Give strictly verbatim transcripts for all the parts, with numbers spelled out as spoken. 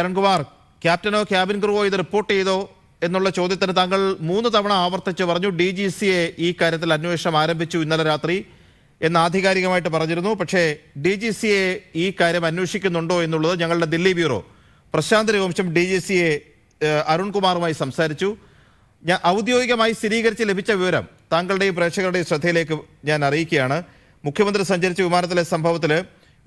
Arunkumar, ക്യാപ്റ്റനോ cabin ക്രൂവോ ഇത് report ചെയ്തോ എന്നുള്ള ചോദ്യത്തിന് താങ്കൾ മൂന്ന് തവണ ആവർത്തിച്ച് പറഞ്ഞു ഡി ജി സി എ ഈ കാര്യത്തിൽ അന്വേഷണം ആരംഭിച്ചു ഇന്നലെ രാത്രി എന്ന് ആധികാരികമായിട്ട് പറഞ്ഞിരുന്നു. പക്ഷേ ഡി ജി സി എ ഈ കാര്യം അന്വേഷിക്കുന്നുണ്ടോ എന്നുള്ളത് ഞങ്ങളുടെ Delhi bureau Prashanth Raghuvamsham D G C A അരുൺകുമാറുമായി സംസാരിച്ചു. ഞാൻ ഔദ്യോഗികമായി സ്ഥിരീകരിച്ച് ലഭിച്ച വിവരം താങ്കളുടെയും പ്രേക്ഷകരുടെയും ശ്രദ്ധയിലേക്ക് ഞാൻ അറിയിക്കുകയാണ്. മുഖ്യമന്ത്രി സഞ്ചരിച്ച വിമാനത്തിലെ സംഭവത്തിൽ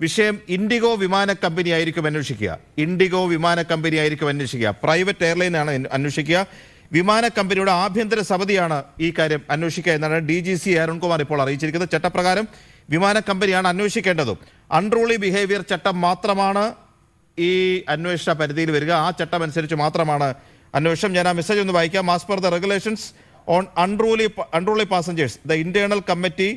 വിഷയം ഇൻഡിഗോ വിമാന കമ്പനി ആയിരിക്കും അന്വേഷിക്കുക. ഇൻഡിഗോ വിമാന കമ്പനി ആയിരിക്കും അന്വേഷിക്കുക. പ്രൈവറ്റ് എയർലൈനാണ് അന്വേഷിക്കുക. വിമാന കമ്പനിയുടെ ആഭ്യന്തര സമിതിയാണ് ഈ കാര്യം അന്വേഷിക്കുക എന്നാണ് ഡി ജി സി അരുൺകുമാർ ഇപ്പോൾ അറിയിച്ചിരിക്കുന്നത്. ചട്ടപ്രകാരം വിമാന കമ്പനിയാണ് അന്വേഷിക്കേണ്ടതും. അൺറൂളി ബിഹേവിയർ ചട്ടം മാത്രമാണ് ഈ അന്വേഷണ പരിധിയിൽ വരിക. ആ ചട്ടം അനുസരിച്ച് മാത്രമാണ് അന്വേഷണം. ഞാൻ ആ മെസ്സേജ് ഒന്ന് വായിക്കാം. As per the regulations on unruly unruly passengers the internal committee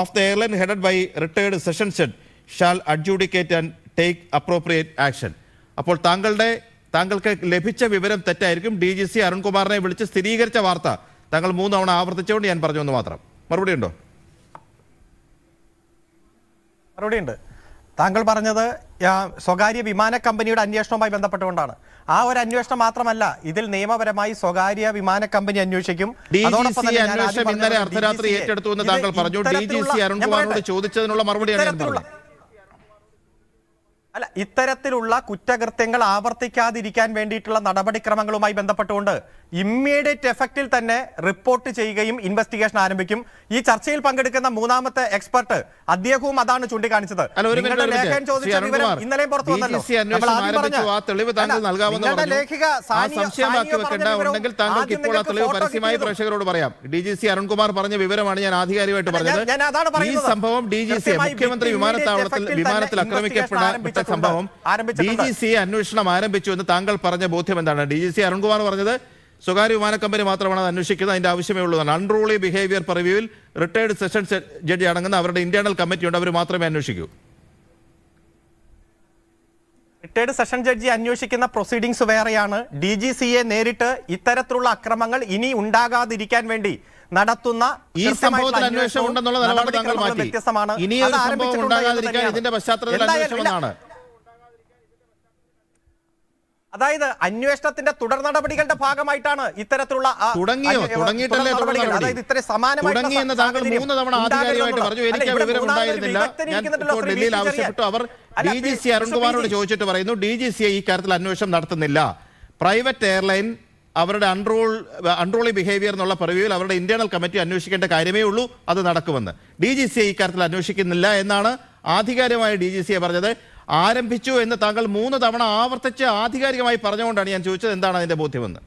of the airline headed by retired sessions head shall adjudicate and take appropriate action. അപ്പോൾ താങ്കളുടെ താങ്കൾക്ക് ലഭിച്ച വിവരം തെറ്റായിരിക്കും. ഡി ജി സി അരുൺകുമാറിനെ വിളിച്ച് സ്ഥിരീകരിച്ച വാർത്ത താങ്കൾ മൂന്നവണ ആവർത്തിച്ചുകൊണ്ട് ഞാൻ പറഞ്ഞു എന്ന് മാത്രം. മറുപടി ഉണ്ടോ? മറുപടി ഉണ്ട്. താങ്കൾ പറഞ്ഞത് സ്വകാര്യ വിമാന കമ്പനിയുടെ അന്വേഷണവുമായി ബന്ധപ്പെട്ടുകൊണ്ടാണ്. ആ ഒരു അന്വേഷണം മാത്രമല്ല, ഇതിൽ നിയമപരമായി സ്വകാര്യ വിമാന കമ്പനി അന്വേഷിക്കും. അല്ല, ഇത്തരത്തിലുള്ള കുറ്റകൃത്യങ്ങൾ ആവർത്തിക്കാതിരിക്കാൻ വേണ്ടിയിട്ടുള്ള നടപടിക്രമങ്ങളുമായി ബന്ധപ്പെട്ടുകൊണ്ട് ഇമ്മീഡിയറ്റ് എഫക്റ്റിൽ തന്നെ റിപ്പോർട്ട് ചെയ്യുകയും ഇൻവെസ്റ്റിഗേഷൻ ആരംഭിക്കും. ഈ ചർച്ചയിൽ പങ്കെടുക്കുന്ന മൂന്നാമത്തെ എക്സ്പെർട്ട് അദ്ദേഹവും അതാണ് ചൂണ്ടിക്കാണിച്ചത്. ചോദിച്ച വിവരം ഇന്നലെയും പുറത്തു വന്നല്ലോ. നിങ്ങളുടെ ലേഖിക പ്രേക്ഷകരോട് പറയാം, ഡി ജി സി അരുൺകുമാർ പറഞ്ഞ വിവരമാണ് ഞാൻ ആധികാരികമായിട്ട് പറഞ്ഞത്. ഞാൻ അതാണ് പറയുന്നത്. ഈ സംഭവം ഡി ജി സി മുഖ്യമന്ത്രി വിമാനത്താവളത്തിൽ വിമാനത്തിൽ ആക്രമിക്കപ്പെട്ട സംഭവം ഡി ജി സി അന്വേഷണം ആരംഭിച്ചു എന്ന് താങ്കൾ പറഞ്ഞ ബോധ്യം എന്താണ്? ഡി ജി സി അരുൺകുമാർ പറഞ്ഞത് സ്വകാര്യ വിമാന കമ്പനി മാത്രമാണ് അത് അന്വേഷിക്കുന്നത്, അതിൻ്റെ ആവശ്യമേ ഉള്ളതാണ്. അൺറൂളി ബിഹേവിയർ റിവ്യൂവിൽ റിട്ടയർഡ് സെഷൻസ് ജഡ്ജി അടങ്ങുന്ന അവരുടെ ഇന്റേണൽ കമ്മിറ്റിയുണ്ട്, അവർ മാത്രമേ അന്വേഷിക്കൂ. റിട്ടയർഡ് സെഷൻ ജഡ്ജി അന്വേഷിക്കുന്ന പ്രൊസീഡിങ്സ് വേറെയാണ്. ഡി ജി സിയെ നേരിട്ട് ഇത്തരത്തിലുള്ള അക്രമങ്ങൾ ഇനി ഉണ്ടാകാതിരിക്കാൻ വേണ്ടി നടത്തുന്ന ഈ സംഭവത്തിൽ അന്വേഷണം ഉണ്ടെന്നുള്ള നിലപാട് വ്യത്യസ്തമാണ്. അതായത് അന്വേഷണത്തിന്റെ തുടർ നടപടികളുടെ ഭാഗമായിട്ടാണ് ഇത്തരത്തിലുള്ള അതായത് ഇത്ര സമാനമായിട്ട് ചോദിച്ചിട്ട് പറയുന്നു ഡി ജി സി ഈ കാര്യത്തിൽ അന്വേഷണം നടത്തുന്നില്ല. പ്രൈവറ്റ് എയർലൈൻ അവരുടെ അൺറൂൾ അൺറൂളി ബിഹേവിയർ എന്നുള്ള പ്രിവ്യൂവിൽ അവരുടെ ഇന്റേണൽ കമ്മിറ്റി അന്വേഷിക്കേണ്ട കാര്യമേ ഉള്ളൂ, അത് നടക്കുമെന്ന്. ഡി ജി സി ഈ കാര്യത്തിൽ അന്വേഷിക്കുന്നില്ല എന്നാണ് ആധികാരികമായി ഡി ജി സിയെ പറഞ്ഞത്. ആരംഭിച്ചു എന്ന് താങ്കൾ മൂന്ന് തവണ ആവർത്തിച്ച് ആധികാരികമായി പറഞ്ഞുകൊണ്ടാണ് ഞാൻ ചോദിച്ചത് എന്താണ് അതിന്റെ ബോധ്യമെന്ന്.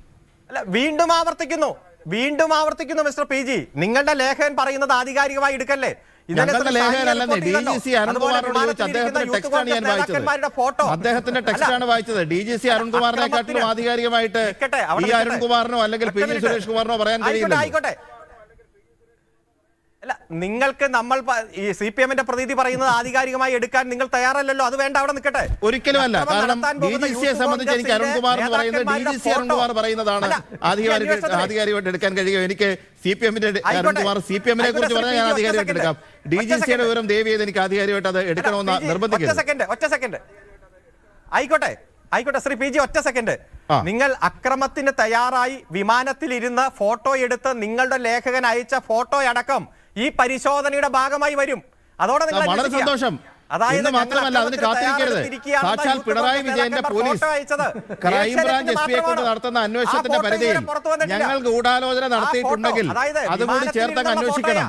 അല്ല, വീണ്ടും ആവർത്തിക്കുന്നു വീണ്ടും ആവർത്തിക്കുന്നു മിസ്റ്റർ പി ജി, നിങ്ങളുടെ ലേഖകൻ പറയുന്നത് ആധികാരികമായി എടുക്കല്ലേ. അദ്ദേഹത്തിന്റെ ടെക്സ്റ്റാണ് വായിച്ചത്. ഡി ജി സി അരുൺകുമാറിനെക്കാട്ടിലും ആധികാരികമായിട്ട് ഈ അരുൺകുമാറിനോ അല്ലെങ്കിൽ പി ജി സുരേഷ് കുമാറിനോ പറയാൻ കഴിയില്ല. അല്ല, നിങ്ങൾക്ക് നമ്മൾ ഈ സി പി എമ്മിന്റെ പ്രതീതി പറയുന്നത് ആധികാരികമായി എടുക്കാൻ നിങ്ങൾ തയ്യാറല്ലല്ലോ. അത് വേണ്ട, അവിടെ നിൽക്കട്ടെ. ഒരിക്കലും അല്ല. കാരണം ഡി ജി സിയെ സംബന്ധിച്ച് എനിക്ക് അരുൺകുമാർ എന്ന് പറയുന്നത് ഡി ജി സി അരുൺകുമാർ പറയുന്നതാണ് ആധികാരികമായിട്ട് എടുക്കാൻ കഴിയുക. എനിക്ക് സി പി എമ്മിന്റെ അരുൺകുമാർ സി പി എമ്മിനെ കുറിച്ച് പറഞ്ഞാൽ ഞാൻ ആധികാരികമായിട്ട് എടുക്കാം. ഡി ജി സിയുടെ വിവരം ദേവി ചെയ്ത് എനിക്ക് ആധികാരികമായിട്ട് അത് എടുക്കണമെന്ന് നിർബന്ധിക്കുന്നു. ആയിക്കോട്ടെ ആയിക്കോട്ടെ ശ്രീ പി ജി, ഒറ്റ സെക്കൻഡ്. നിങ്ങൾ അക്രമത്തിന് തയ്യാറായി വിമാനത്തിലിരുന്ന് ഫോട്ടോ എടുത്ത് നിങ്ങളുടെ ലേഖകൻ അയച്ച ഫോട്ടോ അടക്കം ഈ പരിശോധനയുടെ ഭാഗമായി വരും. അതോടെ വളരെ സന്തോഷം. അതായത് മാത്രമല്ല, അതിന് കാത്തിരിക്കരുത്. സാക്ഷാൽ പിണറായി വിജയന്റെ പോലീസ് ക്രൈംബ്രാഞ്ച് എസ് പിയെ കൊണ്ട് നടത്തുന്ന അന്വേഷണത്തിന്റെ പരിധിയിൽ ഞങ്ങൾ ഗൂഢാലോചന നടത്തിയിട്ടുണ്ടെങ്കിൽ അതുകൂടി ചേർത്തങ്ങ് അന്വേഷിക്കണം.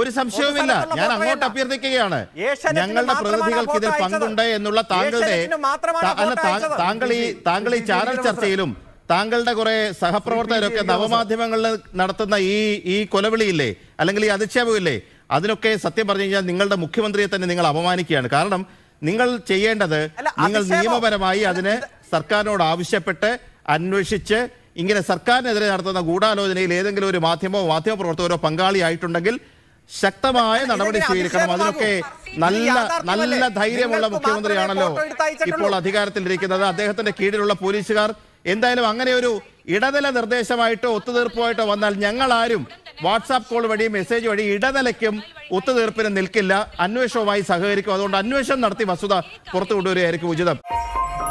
ഒരു സംശയവുമില്ല. ഞാൻ അങ്ങോട്ട് അഭ്യർത്ഥിക്കുകയാണ്, ഞങ്ങളുടെ പ്രതിനിധികൾക്ക് ഇതിൽ പങ്കുണ്ട് എന്നുള്ള താങ്കളുടെ താങ്കൾ ഈ താങ്കൾ ഈ ചാനൽ ചർച്ചയിലും താങ്കളുടെ കുറെ സഹപ്രവർത്തകരൊക്കെ നവമാധ്യമങ്ങളിൽ നടത്തുന്ന ഈ ഈ കൊലവിളിയില്ലേ അല്ലെങ്കിൽ ഈ അധിക്ഷേപമില്ലേ, അതിനൊക്കെ സത്യം പറഞ്ഞു കഴിഞ്ഞാൽ നിങ്ങളുടെ മുഖ്യമന്ത്രിയെ തന്നെ നിങ്ങൾ അപമാനിക്കുകയാണ്. കാരണം നിങ്ങൾ ചെയ്യേണ്ടത് നിങ്ങൾ നിയമപരമായി അതിന് സർക്കാരിനോട് ആവശ്യപ്പെട്ട് അന്വേഷിച്ച് ഇങ്ങനെ സർക്കാരിനെതിരെ നടത്തുന്ന ഗൂഢാലോചനയിൽ ഏതെങ്കിലും ഒരു മാധ്യമമോ മാധ്യമപ്രവർത്തകരോ പങ്കാളിയായിട്ടുണ്ടെങ്കിൽ ശക്തമായ നടപടി സ്വീകരിക്കണം. അതിനൊക്കെ നല്ല നല്ല ധൈര്യമുള്ള മുഖ്യമന്ത്രിയാണല്ലോ ഇപ്പോൾ അധികാരത്തിലിരിക്കുന്നത്. അദ്ദേഹത്തിന്റെ കീഴിലുള്ള പോലീസുകാർ എന്തായാലും അങ്ങനെ ഒരു ഇടനില നിർദ്ദേശമായിട്ടോ ഒത്തുതീർപ്പുമായിട്ടോ വന്നാൽ ഞങ്ങൾ ആരും വാട്സാപ്പ് കോൾ വഴി മെസ്സേജ് വഴി ഇടനിലയ്ക്കും ഒത്തുതീർപ്പിനും നിൽക്കില്ല, അന്വേഷണവുമായി സഹകരിക്കും. അതുകൊണ്ട് അന്വേഷണം നടത്തി വസ്തുത പുറത്തു കൊണ്ടുവരികയായിരിക്കും ഉചിതം.